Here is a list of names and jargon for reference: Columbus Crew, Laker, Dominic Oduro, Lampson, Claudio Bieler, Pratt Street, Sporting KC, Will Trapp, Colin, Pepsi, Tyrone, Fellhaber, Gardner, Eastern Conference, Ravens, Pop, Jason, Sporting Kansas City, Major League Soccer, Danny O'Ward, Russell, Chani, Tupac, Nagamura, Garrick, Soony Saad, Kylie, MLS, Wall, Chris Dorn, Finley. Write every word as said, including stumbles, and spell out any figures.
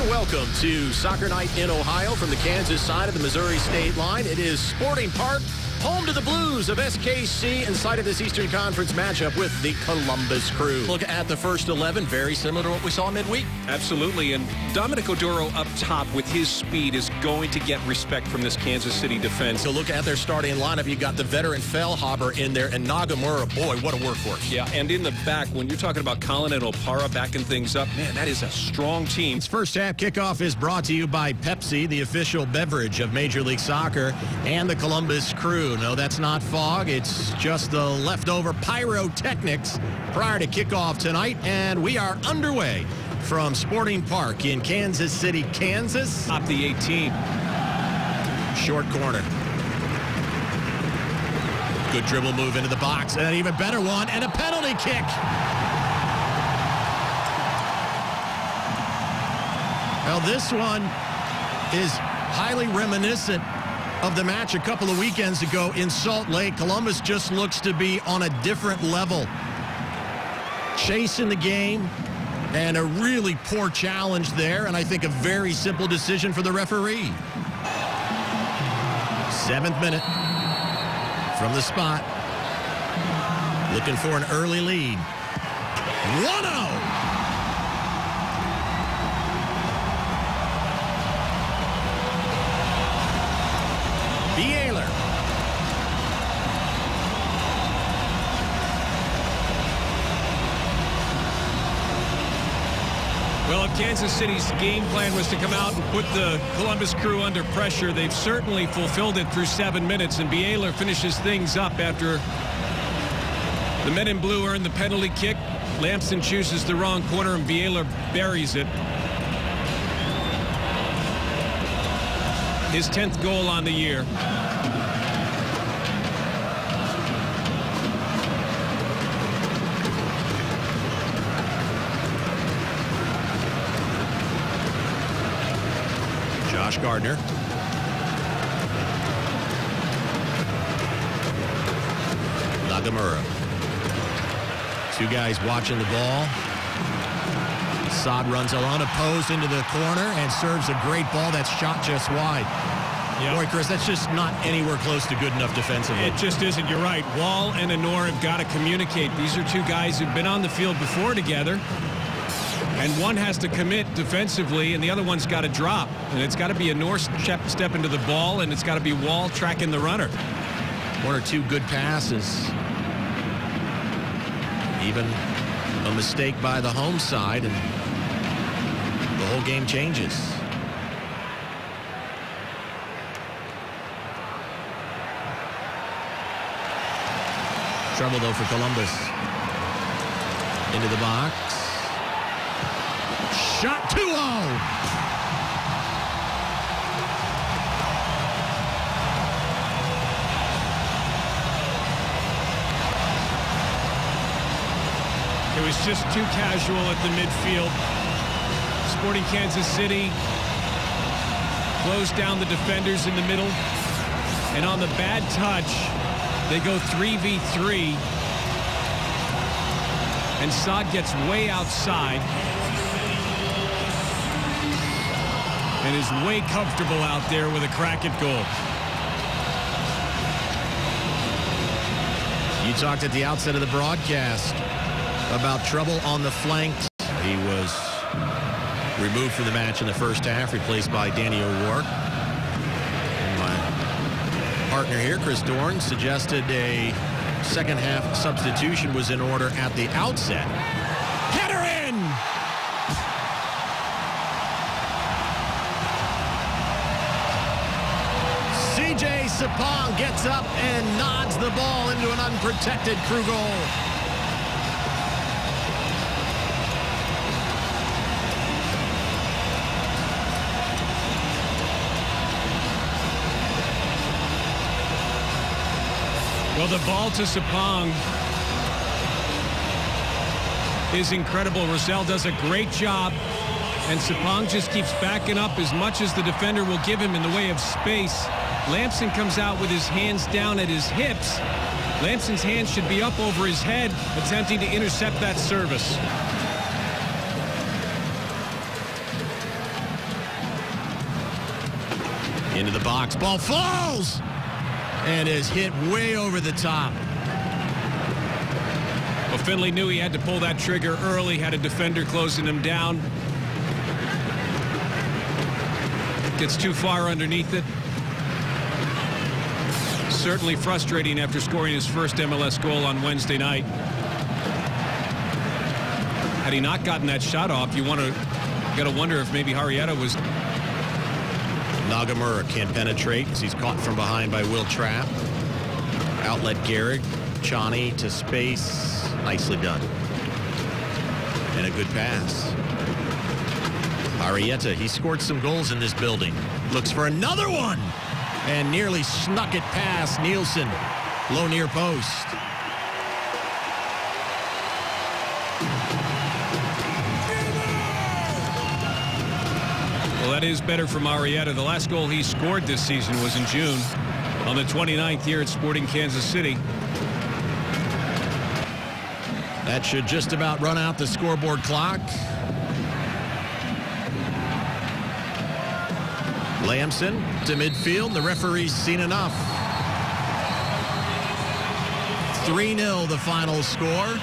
And welcome to Soccer Night in Ohio from the Kansas side of the Missouri state line. It is Sporting Park, home to the Blues of S K C, inside of this Eastern Conference matchup with the Columbus Crew. Look at the first eleven, very similar to what we saw midweek. Absolutely, and Dominic Oduro up top with his speed is going to get respect from this Kansas City defense. So look at their starting lineup. You've got the veteran Fellhaber in there, and Nagamura, boy, what a workhorse. Yeah, and in the back, when you're talking about Colin and Opara backing things up, man, that is a strong team. It's first half kickoff is brought to you by Pepsi, the official beverage of Major League Soccer, and the Columbus Crew. No, that's not fog. It's just the leftover pyrotechnics prior to kickoff tonight, and we are underway from Sporting Park in Kansas City, Kansas. Up the eighteen. Short corner. Good dribble move into the box, and an even better one, and a penalty kick. Well, this one is highly reminiscent of the match a couple of weekends ago in Salt Lake. Columbus just looks to be on a different level. Chasing the game, and a really poor challenge there, and I think a very simple decision for the referee. Seventh minute from the spot. Looking for an early lead. one oh! Bieler. Well, if Kansas City's game plan was to come out and put the Columbus Crew under pressure, they've certainly fulfilled it through seven minutes, and Bieler finishes things up after the men in blue earn the penalty kick. Lampson chooses the wrong corner, and Bieler buries it. His tenth goal on the year. Josh Gardner. Nagamura. Two guys watching the ball. Saad runs along, opposed into the corner, and serves a great ball that's shot just wide. Yep. Boy, Chris, that's just not anywhere close to good enough defensively. It just isn't. You're right. Wall and Enor have got to communicate. These are two guys who've been on the field before together, and one has to commit defensively, and the other one's got to drop. And it's got to be Enor step, step into the ball, and it's got to be Wall tracking the runner. One or two good passes. Even a mistake by the home side, and the whole game changes. Trouble, though, for Columbus. Into the box. Shot two oh! It was just too casual at the midfield. Sporting Kansas City closed down the defenders in the middle, and on the bad touch they go three v three, and Saad gets way outside and is way comfortable out there with a crack at goal. You talked at the outset of the broadcast about trouble on the flanks. He was removed from the match in the first half, replaced by Danny O'Ward. My partner here, Chris Dorn, suggested a second half substitution was in order at the outset. Header in! C J Sapong gets up and nods the ball into an unprotected Crew goal. Well, the ball to Sapong is incredible. Russell does a great job, and Sapong just keeps backing up as much as the defender will give him in the way of space. Lampson comes out with his hands down at his hips. Lampson's hands should be up over his head, attempting to intercept that service. Into the box. Ball falls and is hit way over the top. Well, Finley knew he had to pull that trigger early, had a defender closing him down. Gets too far underneath it. Certainly frustrating after scoring his first M L S goal on Wednesday night. Had he not gotten that shot off, you want to gotta wonder if maybe Arrieta was... Nagamura can't penetrate as he's caught from behind by Will Trapp. Outlet Garrick. Chani to space. Nicely done. And a good pass. Arrieta, he scored some goals in this building. Looks for another one. And nearly snuck it past Nielsen. Low near post. Well, that is better from Arrieta. The last goal he scored this season was in June on the twenty-ninth here at Sporting Kansas City. That should just about run out the scoreboard clock. Lampson to midfield. The referee's seen enough. three nil the final score.